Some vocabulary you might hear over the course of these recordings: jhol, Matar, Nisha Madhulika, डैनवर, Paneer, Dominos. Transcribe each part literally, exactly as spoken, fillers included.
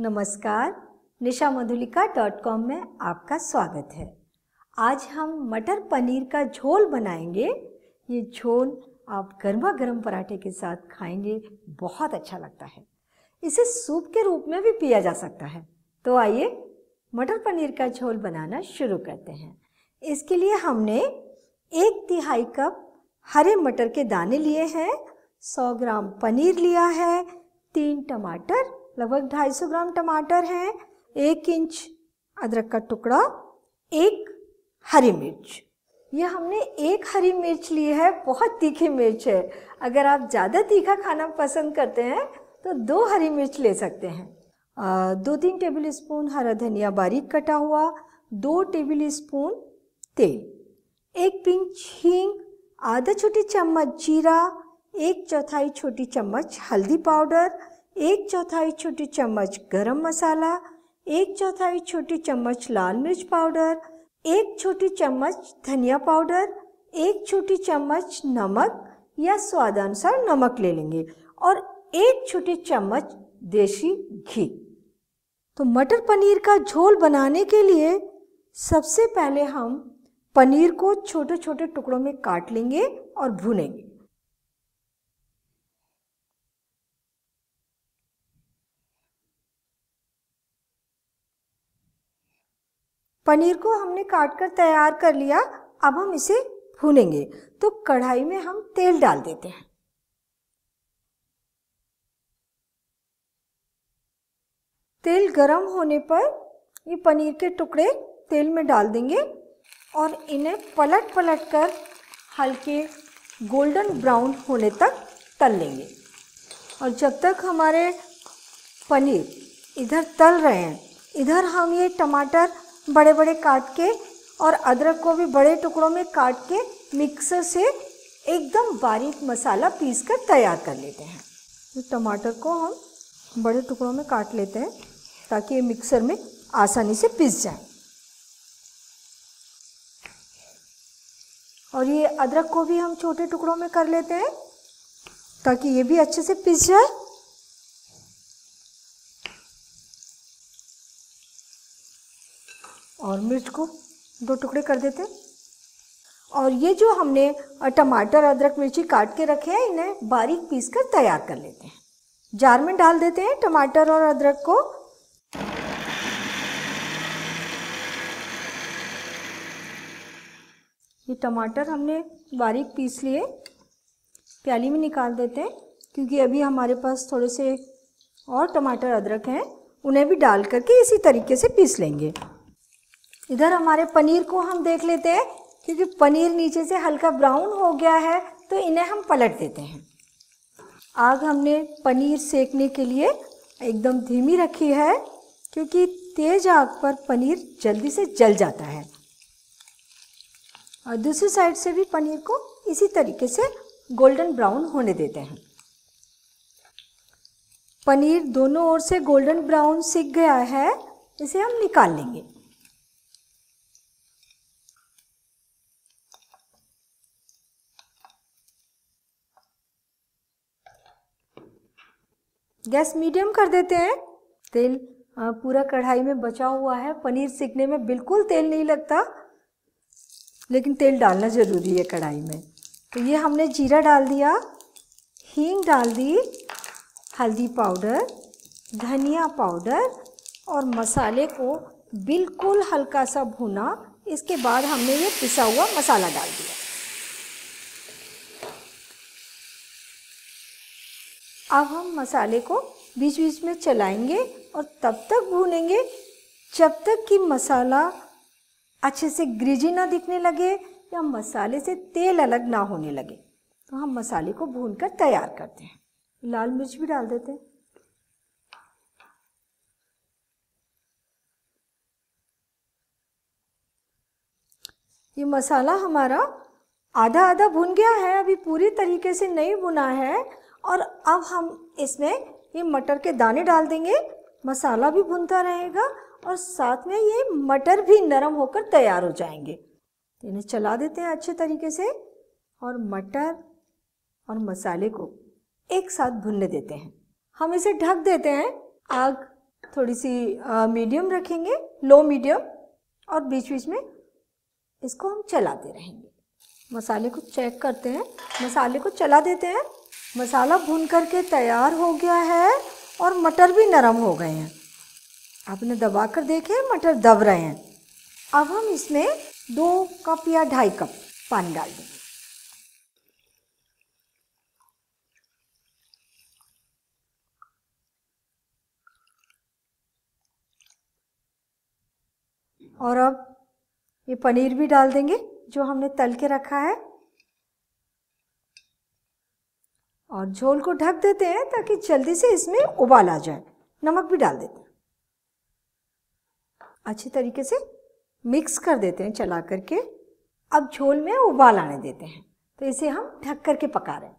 नमस्कार, निशा Madhulika dot com में आपका स्वागत है। आज हम मटर पनीर का झोल बनाएंगे। ये झोल आप गर्मा गर्म पराठे के साथ खाएंगे, बहुत अच्छा लगता है। इसे सूप के रूप में भी पिया जा सकता है। तो आइए मटर पनीर का झोल बनाना शुरू करते हैं। इसके लिए हमने एक तिहाई कप हरे मटर के दाने लिए हैं, सौ ग्राम पनीर लिया है, तीन टमाटर, लगभग दो सौ पचास ग्राम टमाटर हैं, एक इंच अदरक का टुकड़ा, एक हरी मिर्च। ये हमने एक हरी मिर्च ली है, बहुत तीखी मिर्च है। अगर आप ज़्यादा तीखा खाना पसंद करते हैं तो दो हरी मिर्च ले सकते हैं। आ, दो तीन टेबल स्पून हरा धनिया बारीक कटा हुआ, दो टेबल स्पून तेल, एक पिंच हींग, आधा छोटी चम्मच जीरा, एक चौथाई छोटी चम्मच हल्दी पाउडर, एक चौथाई छोटी चम्मच गरम मसाला, एक चौथाई छोटी चम्मच लाल मिर्च पाउडर, एक छोटी चम्मच धनिया पाउडर, एक छोटी चम्मच नमक या स्वादानुसार नमक ले लेंगे और एक छोटी चम्मच देसी घी। तो मटर पनीर का झोल बनाने के लिए सबसे पहले हम पनीर को छोटे छोटे टुकड़ों में काट लेंगे और भूनेंगे। पनीर को हमने काट कर तैयार कर लिया, अब हम इसे भूनेंगे। तो कढ़ाई में हम तेल डाल देते हैं। तेल गरम होने पर ये पनीर के टुकड़े तेल में डाल देंगे और इन्हें पलट पलट कर हल्के गोल्डन ब्राउन होने तक तल लेंगे। और जब तक हमारे पनीर इधर तल रहे हैं, इधर हम ये टमाटर बड़े बड़े काट के और अदरक को भी बड़े टुकड़ों में काट के मिक्सर से एकदम बारीक मसाला पीस कर तैयार कर लेते हैं। तो टमाटर को हम बड़े टुकड़ों में काट लेते हैं ताकि ये मिक्सर में आसानी से पीस जाए। और ये अदरक को भी हम छोटे टुकड़ों में कर लेते हैं ताकि ये भी अच्छे से पीस जाए। और मिर्च को दो टुकड़े कर देते हैं। और ये जो हमने टमाटर अदरक मिर्ची काट के रखे हैं, इन्हें बारीक पीस कर तैयार कर लेते हैं। जार में डाल देते हैं टमाटर और अदरक को। ये टमाटर हमने बारीक पीस लिए, प्याली में निकाल देते हैं क्योंकि अभी हमारे पास थोड़े से और टमाटर अदरक हैं, उन्हें भी डाल करके इसी तरीके से पीस लेंगे। इधर हमारे पनीर को हम देख लेते हैं क्योंकि पनीर नीचे से हल्का ब्राउन हो गया है, तो इन्हें हम पलट देते हैं। आग हमने पनीर सेकने के लिए एकदम धीमी रखी है क्योंकि तेज आग पर पनीर जल्दी से जल जाता है। और दूसरी साइड से भी पनीर को इसी तरीके से गोल्डन ब्राउन होने देते हैं। पनीर दोनों ओर से गोल्डन ब्राउन सिक गया है, इसे हम निकाल लेंगे। गैस मीडियम कर देते हैं। तेल पूरा कढ़ाई में बचा हुआ है, पनीर सिकने में बिल्कुल तेल नहीं लगता, लेकिन तेल डालना ज़रूरी है कढ़ाई में। तो ये हमने जीरा डाल दिया, हींग डाल दी, हल्दी पाउडर, धनिया पाउडर और मसाले को बिल्कुल हल्का सा भुना। इसके बाद हमने ये पिसा हुआ मसाला डाल दिया। अब हम मसाले को बीच बीच में चलाएंगे और तब तक भूनेंगे जब तक कि मसाला अच्छे से ग्रेवी ना दिखने लगे या मसाले से तेल अलग ना होने लगे। तो हम मसाले को भूनकर तैयार करते हैं। लाल मिर्च भी डाल देते हैं। ये मसाला हमारा आधा आधा भुन गया है, अभी पूरी तरीके से नहीं भुना है। और अब हम इसमें ये मटर के दाने डाल देंगे, मसाला भी भुनता रहेगा और साथ में ये मटर भी नरम होकर तैयार हो जाएंगे। इन्हें चला देते हैं अच्छे तरीके से और मटर और मसाले को एक साथ भुनने देते हैं। हम इसे ढक देते हैं। आग थोड़ी सी मीडियम रखेंगे, लो मीडियम, और बीच बीच में इसको हम चलाते रहेंगे। मसाले को चेक करते हैं, मसाले को चला देते हैं। मसाला भून करके तैयार हो गया है और मटर भी नरम हो गए हैं। आपने दबा कर देखे मटर दब रहे हैं। अब हम इसमें दो कप या ढाई कप पानी डाल देंगे। और अब ये पनीर भी डाल देंगे जो हमने तल के रखा है, और झोल को ढक देते हैं ताकि जल्दी से इसमें उबाल आ जाए। नमक भी डाल देते हैं, अच्छी तरीके से मिक्स कर देते हैं चला करके। अब झोल में उबाल आने देते हैं, तो इसे हम ढक करके पका रहे हैं।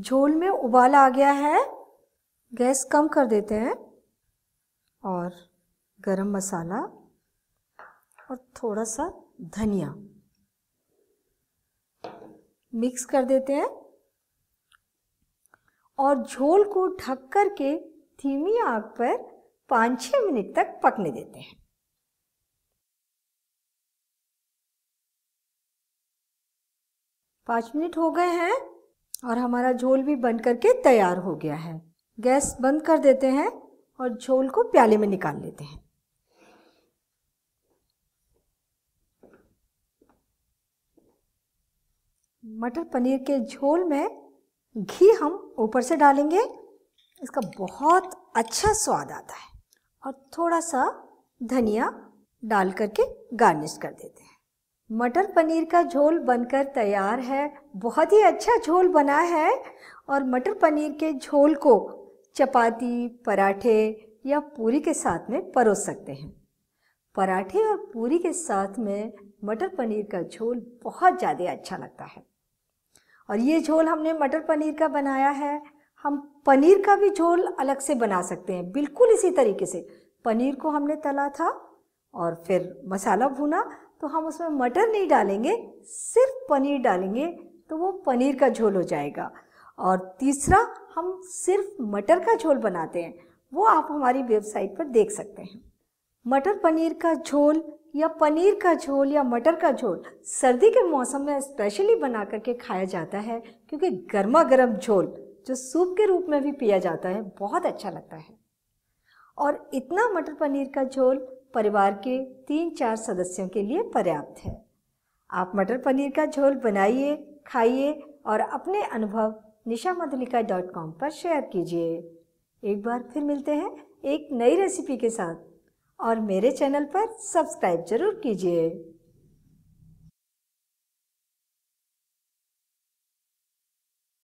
झोल में उबाल आ गया है, गैस कम कर देते हैं, और गरम मसाला और थोड़ा सा धनिया मिक्स कर देते हैं, और झोल को ढक कर के धीमी आंच पर पाँच छः मिनट तक पकने देते हैं। पाँच मिनट हो गए हैं और हमारा झोल भी बन करके तैयार हो गया है। गैस बंद कर देते हैं और झोल को प्याले में निकाल लेते हैं। मटर पनीर के झोल में घी हम ऊपर से डालेंगे, इसका बहुत अच्छा स्वाद आता है, और थोड़ा सा धनिया डाल करके गार्निश कर देते हैं। मटर पनीर का झोल बनकर तैयार है। बहुत ही अच्छा झोल बना है, और मटर पनीर के झोल को चपाती, पराठे या पूरी के साथ में परोस सकते हैं। पराठे और पूरी के साथ में मटर पनीर का झोल बहुत ज़्यादा अच्छा लगता है। और ये झोल हमने मटर पनीर का बनाया है। हम पनीर का भी झोल अलग से बना सकते हैं, बिल्कुल इसी तरीके से। पनीर को हमने तला था और फिर मसाला भुना, तो हम उसमें मटर नहीं डालेंगे, सिर्फ पनीर डालेंगे, तो वो पनीर का झोल हो जाएगा। और तीसरा, हम सिर्फ मटर का झोल बनाते हैं, वो आप हमारी वेबसाइट पर देख सकते हैं। मटर पनीर का झोल या पनीर का झोल या मटर का झोल सर्दी के मौसम में स्पेशली बना करके खाया जाता है, क्योंकि गर्मा गर्म झोल जो सूप के रूप में भी पिया जाता है बहुत अच्छा लगता है। और इतना मटर पनीर का झोल परिवार के तीन चार सदस्यों के लिए पर्याप्त है। आप मटर पनीर का झोल बनाइए, खाइए, और अपने अनुभव निशा मधुलिका डॉट कॉम पर शेयर कीजिए। एक बार फिर मिलते हैं एक नई रेसिपी के साथ, और मेरे चैनल पर सब्सक्राइब जरूर कीजिए।